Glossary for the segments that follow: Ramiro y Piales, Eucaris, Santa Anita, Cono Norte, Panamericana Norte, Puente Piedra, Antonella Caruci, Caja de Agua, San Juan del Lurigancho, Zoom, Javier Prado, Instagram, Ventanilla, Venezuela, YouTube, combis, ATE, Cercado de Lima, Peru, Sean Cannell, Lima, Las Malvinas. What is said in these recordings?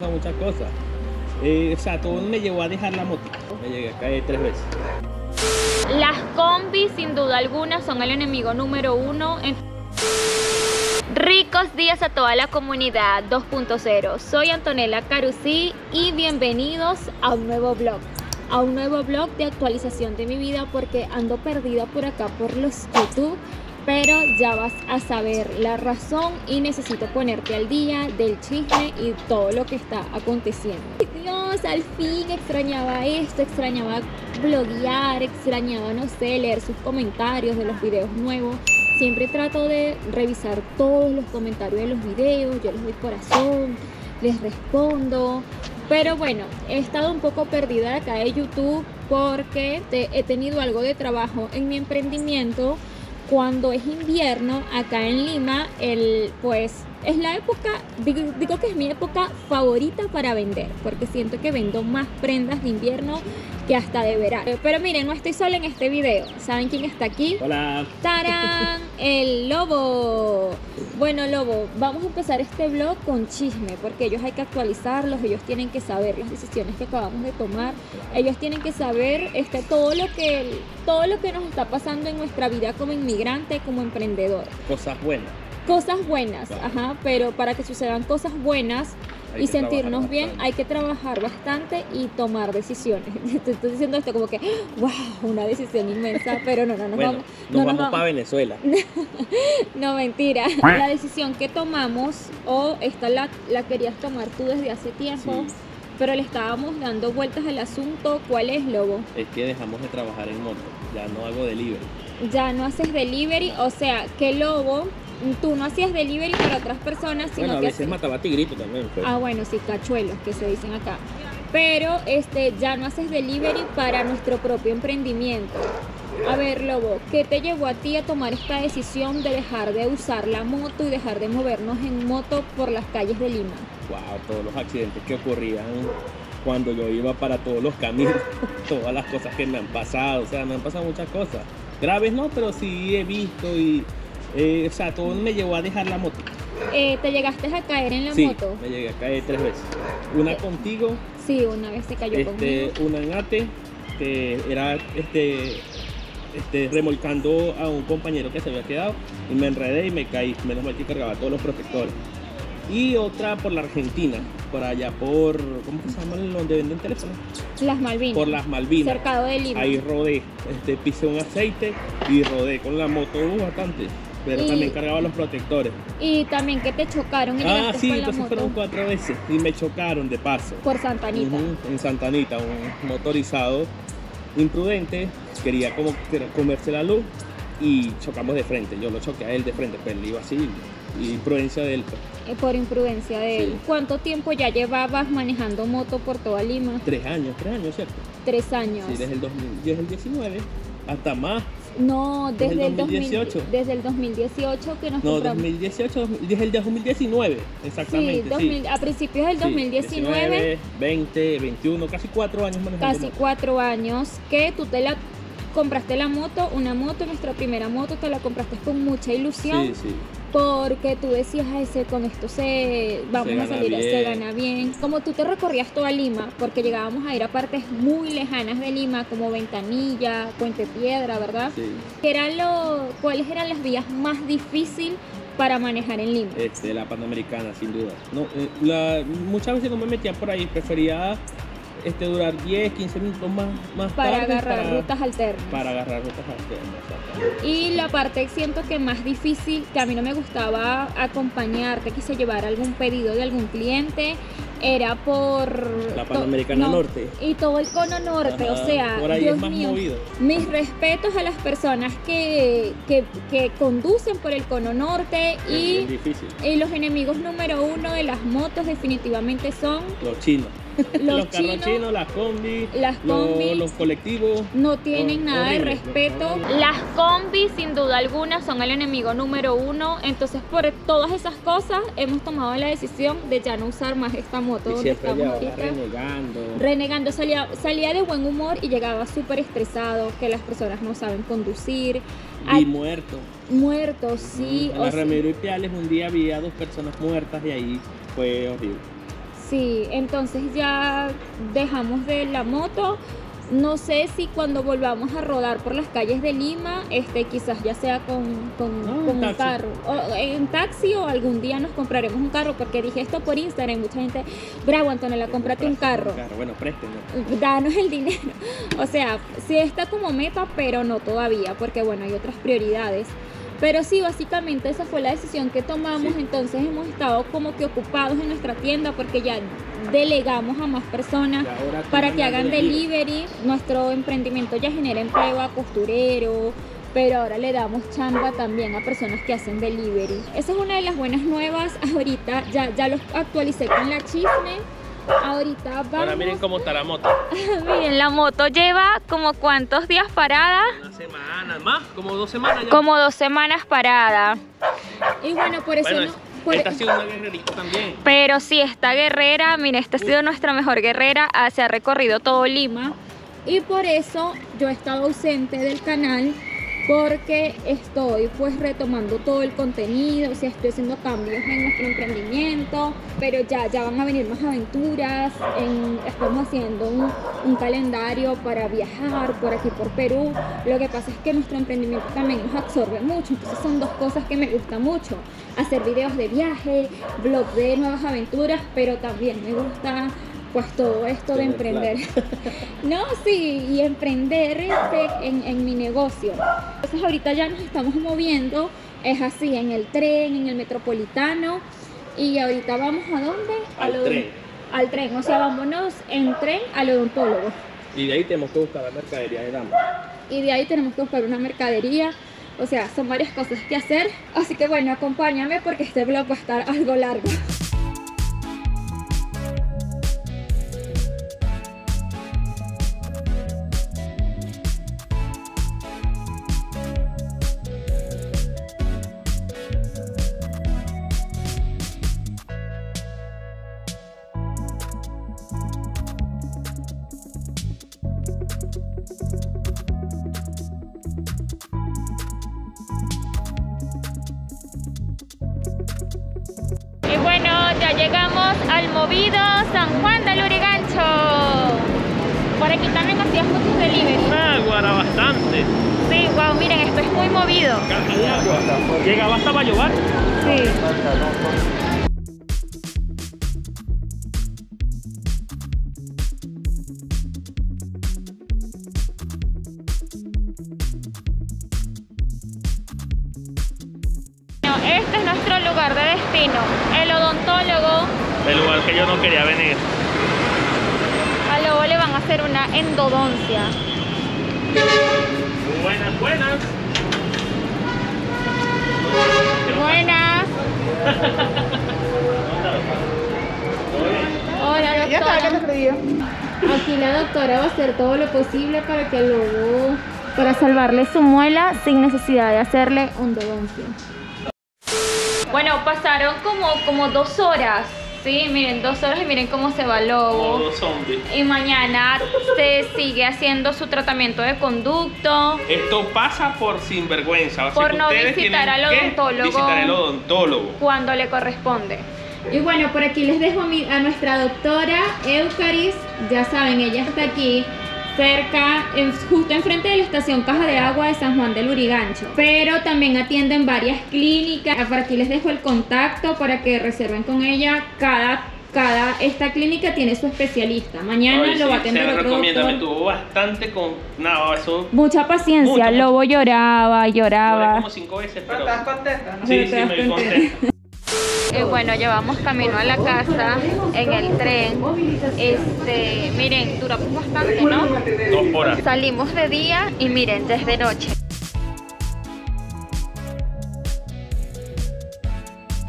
Muchas cosas. Todo me llevó a dejar la moto. Me llegué a caer 3 veces. Las combis, sin duda alguna, son el enemigo número 1. Ricos días a toda la comunidad 2.0. Soy Antonella Caruci y bienvenidos a un nuevo vlog. A un nuevo vlog de actualización de mi vida porque ando perdida por acá por los YouTube. Pero ya vas a saber la razón y necesito ponerte al día del chisme y todo lo que está aconteciendo. Dios, al fin extrañaba esto, extrañaba bloguear, extrañaba, no sé, leer sus comentarios de los videos nuevos. Siempre trato de revisar todos los comentarios de los videos, yo les doy corazón, les respondo. Pero bueno, he estado un poco perdida acá de YouTube porque he tenido algo de trabajo en mi emprendimiento. Cuando es invierno acá en Lima, pues es la época, digo que es mi época favorita para vender, porque siento que vendo más prendas de invierno que hasta de verano. Pero miren, no estoy sola en este video. ¿Saben quién está aquí? Hola. ¡Tarán! El Lobo. Bueno, Lobo, vamos a empezar este vlog con chisme, porque ellos hay que actualizarlos, ellos tienen que saber las decisiones que acabamos de tomar, ellos tienen que saber todo lo que nos está pasando en nuestra vida como inmigrante, como emprendedor. Cosas buenas. Cosas buenas, claro. Ajá, pero para que sucedan cosas buenas y sentirnos bien, hay que trabajar bastante y tomar decisiones. Estoy diciendo esto como que, wow, una decisión inmensa, pero no bueno, nos vamos para Venezuela. No, mentira. La decisión que tomamos, esta la querías tomar tú desde hace tiempo, sí, pero le estábamos dando vueltas al asunto. ¿Cuál es, Lobo? Es que dejamos de trabajar en moto, ya no hago delivery. Ya no haces delivery, o sea, que Lobo... Tú no hacías delivery para otras personas, sino bueno, a veces mataba tigrito también. Pero... Ah, bueno, sí, cachuelos que se dicen acá. Pero ya no haces delivery para nuestro propio emprendimiento. A ver, Lobo, ¿qué te llevó a ti a tomar esta decisión de dejar de usar la moto y dejar de movernos en moto por las calles de Lima? Wow, todos los accidentes que ocurrían cuando yo iba para todos los caminos, todas las cosas que me han pasado, o sea, me han pasado muchas cosas. Graves no, pero sí he visto y... todo me llevó a dejar la moto. ¿Te llegaste a caer en la moto? Me llegué a caer 3 veces. Una contigo. Sí, una vez se cayó conmigo. Una en ATE, que era remolcando a un compañero que se había quedado. Y me enredé y me caí. Menos mal que cargaba todos los protectores. Y otra por la Argentina, por allá por... ¿Cómo se llama donde venden teléfonos? Las Malvinas. Por Las Malvinas. Cercado de Lima. Ahí rodé, pisé un aceite y rodé con la moto bastante. Pero también cargaba los protectores. Y también que te chocaron en el... Ah, sí, entonces fueron 4 veces y me chocaron de paso. Por Santa Anita. En Santa Anita, un motorizado imprudente, quería como comerse la luz y chocamos de frente. Yo lo choqué a él de frente, pero él iba así, y imprudencia de él. Por imprudencia de él. ¿Cuánto tiempo ya llevabas manejando moto por toda Lima? 3 años, ¿cierto? 3 años. Sí, desde el 2019 hasta más. No, desde el 2018. Desde el 2018 que nos compramos. No, 2018, desde el 2019, exactamente. Sí, a principios del 2019. 19, 20, 21, casi 4 años manejando. Casi 4 años que tú te la compraste la moto, nuestra primera moto, te la compraste con mucha ilusión. Sí, sí. Porque tú decías, con esto se gana bien. Como tú te recorrías toda Lima, porque llegábamos a ir a partes muy lejanas de Lima, como Ventanilla, Puente Piedra, ¿verdad? Sí. ¿Cuáles eran las vías más difíciles para manejar en Lima? La Panamericana, sin duda. No, muchas veces no me metía por ahí, prefería... durar 10, 15 minutos más para tarde, agarrar rutas alternas. Para agarrar rutas alternas. Y la parte siento que más difícil, que a mí no me gustaba acompañarte, quise llevar algún pedido de algún cliente, era por... La Panamericana Norte. Y todo el Cono Norte, ajá, o sea, por ahí Dios es más mío, movido. Mis respetos a las personas que conducen por el Cono Norte y los enemigos número 1 de las motos definitivamente son... Los chinos. Los carros chinos, las combis, los colectivos. No tienen nada de respeto. Las combis, sin duda alguna, son el enemigo número 1. Entonces, por todas esas cosas, hemos tomado la decisión de ya no usar más esta moto. Y siempre estamos renegando. Salía de buen humor y llegaba súper estresado, que las personas no saben conducir. Y muertos, sí. En la Ramiro y Piales un día había 2 personas muertas y ahí fue horrible. Sí, entonces ya dejamos de la moto. No sé si cuando volvamos a rodar por las calles de Lima, quizás ya sea con un carro, o en taxi, o algún día nos compraremos un carro, porque dije esto por Instagram, mucha gente, bravo Antonella, cómprate un carro. Bueno, préstame. Danos el dinero. O sea, sí está como meta, pero no todavía, porque bueno, hay otras prioridades. Pero sí, básicamente esa fue la decisión que tomamos, sí. Entonces hemos estado como que ocupados en nuestra tienda porque ya delegamos a más personas para que hagan delivery. Nuestro emprendimiento ya genera empleo a costureros, pero ahora le damos chamba también a personas que hacen delivery. Esa es una de las buenas nuevas. Ahorita ya los actualicé con la chisme. Ahorita vamos. Ahora miren cómo está la moto. Miren, la moto lleva como cuántos días parada. Una semana, más, como 2 semanas ya. Como 2 semanas parada. Y bueno, por eso bueno, esta ha sido una guerrerita también. Pero sí, esta guerrera, miren, esta ha sido nuestra mejor guerrera. Se ha recorrido todo Lima. Y por eso yo he estado ausente del canal, porque estoy pues retomando todo el contenido, o sea, estoy haciendo cambios en nuestro emprendimiento, pero ya van a venir más aventuras, estamos haciendo un calendario para viajar por aquí por Perú. Lo que pasa es que nuestro emprendimiento también nos absorbe mucho, entonces son 2 cosas que me gustan mucho: hacer videos de viaje, vlog de nuevas aventuras, pero también me gusta pues todo esto de emprender. No, sí, y emprender en mi negocio. Entonces ahorita ya nos estamos moviendo, es así, en el tren, en el metropolitano, y ahorita vamos ¿a dónde? Al tren, o sea, vámonos en tren al odontólogo. Y de ahí tenemos que buscar la mercadería de dama. Y de ahí tenemos que buscar una mercadería, o sea, son varias cosas que hacer. Así que bueno, acompáñame porque este vlog va a estar algo largo. Llegamos al movido San Juan del Lurigancho. Por aquí también hacían muchos delivery. Guara bastante. Sí, wow, miren, esto es muy movido. Caja de Agua. ¿Llegaba hasta Bayobar? Sí. Este es nuestro lugar de destino, el odontólogo. El lugar que yo no quería venir. A luego le van a hacer una endodoncia. Buenas, buenas. Buenas. Hola, doctora. Aquí la doctora va a hacer todo lo posible para que luego, para salvarle su muela sin necesidad de hacerle endodoncia. Bueno, pasaron como 2 horas, ¿sí? Miren, 2 horas y miren cómo se va el lobo. Modo zombie. Y mañana se sigue haciendo su tratamiento de conducto. Esto pasa por sinvergüenza. Por no visitar al odontólogo. Visitar al odontólogo. Cuando le corresponde. Y bueno, por aquí les dejo a nuestra doctora Eucaris. Ya saben, ella está aquí cerca, justo enfrente de la estación Caja de Agua de San Juan del Lurigancho, pero también atienden varias clínicas. Por aquí les dejo el contacto para que reserven con ella. Esta clínica tiene su especialista. Mañana lo va a atender otro doctor. Me tuvo bastante con mucha paciencia. El lobo lloraba. Lloré como 5 veces, pero estás contenta, ¿no? Sí, me vi contenta. Bueno, llevamos camino a la casa en el tren. Miren, duramos bastante, ¿no? 2 horas. Salimos de día y miren, desde noche.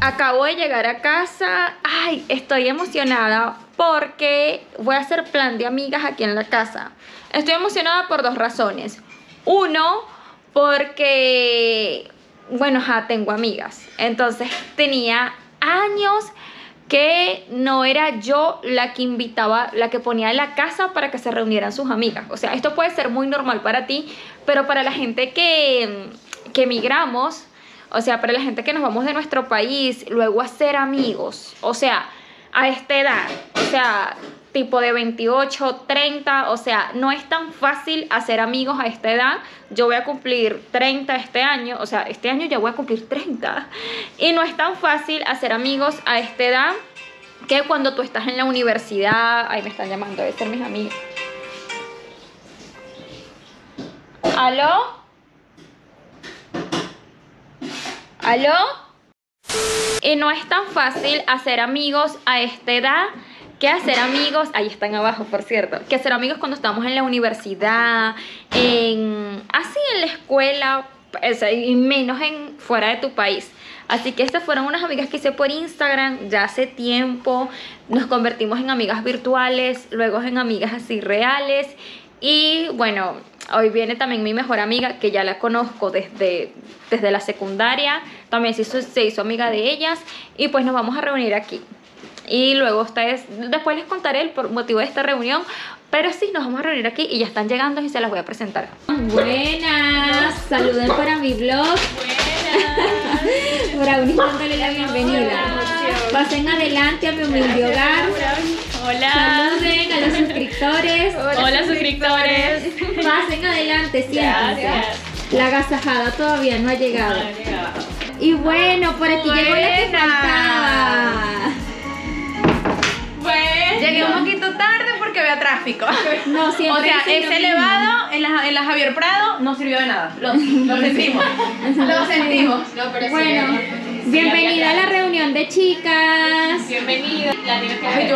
Acabo de llegar a casa. Ay, estoy emocionada porque voy a hacer plan de amigas aquí en la casa. Estoy emocionada por 2 razones. Uno, porque, bueno, ya tengo amigas. Entonces tenía años que no era yo la que invitaba, la que ponía en la casa para que se reunieran sus amigas. O sea, esto puede ser muy normal para ti, pero para la gente que emigramos, o sea, para la gente que nos vamos de nuestro país, luego hacer amigos, o sea, a esta edad, o sea, tipo de 28, 30, o sea, no es tan fácil hacer amigos a esta edad. Yo voy a cumplir 30 este año, o sea, este año ya voy a cumplir 30. Y no es tan fácil hacer amigos a esta edad que cuando tú estás en la universidad. Ay, me están llamando, deben ser mis amigos. ¿Aló? ¿Aló? Y no es tan fácil hacer amigos a esta edad. ¿Qué hacer amigos? Ahí están abajo, por cierto. ¿Qué hacer amigos cuando estamos en la universidad? Así en la escuela, y menos en fuera de tu país. Así que estas fueron unas amigas que hice por Instagram ya hace tiempo. Nos convertimos en amigas virtuales, luego en amigas así reales. Y bueno, hoy viene también mi mejor amiga, que ya la conozco desde la secundaria. También se hizo amiga de ellas. Y pues nos vamos a reunir aquí. Y luego ustedes, después les contaré el motivo de esta reunión. Pero sí, nos vamos a reunir aquí y ya están llegando y se las voy a presentar. Buenas, saluden para mi blog. Buenas. Brownie, dándole la bienvenida. Pasen adelante a mi humilde hogar. Hola. Saluden a los suscriptores. Hola, suscriptores. Pasen adelante, siéntense. La agasajada todavía no ha llegado. Y bueno, por aquí llegó la que faltaba. Bueno. Llegué un poquito tarde porque había tráfico. No, siempre. O sea, ese elevado en la Javier Prado no sirvió de nada. Lo sentimos. Lo sentimos. No, pero bueno, sí, bienvenida a la reunión de chicas. Bienvenida.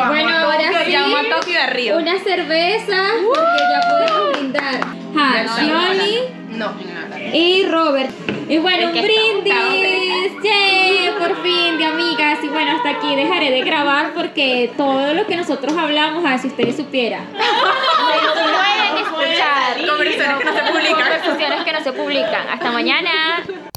Bueno, ahora sí, una cerveza porque ya podemos brindar. Johnny y Robert. Y bueno, un brindis. Yeah, por fin, de amigas. Y bueno, hasta aquí dejaré de grabar porque todo lo que nosotros hablamos, a ver si ustedes supieran. Pueden escuchar. Conversaciones que no se publican. Hasta mañana.